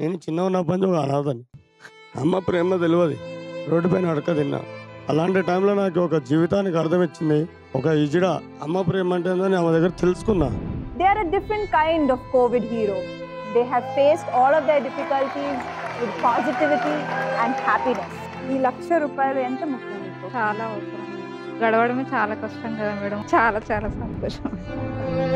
నేను చిన్నవనప్పటి నుంచి అనాథని, అమ్మ ప్రేమ తెలియదు, రోడ్డు పైన అడక తిన్నా. అలాంటి టైంలో నాకు ఒక జీవితానికి అర్థం ఇచ్చింది, ఒక ఇజిడ అమ్మ ప్రేమ అంటే ఏందో ఆమె దగ్గర తెలుసుకున్నా. They are a different kind of COVID hero. They have faced all of their difficulties with positivity and happiness. ఈ ₹1,00,000 ఎంత ముఖ్యం మీకు? చాలా అవసరం. గడవడమే చాలా కష్టం కదా మేడం. చాలా చాలా సంతోషం.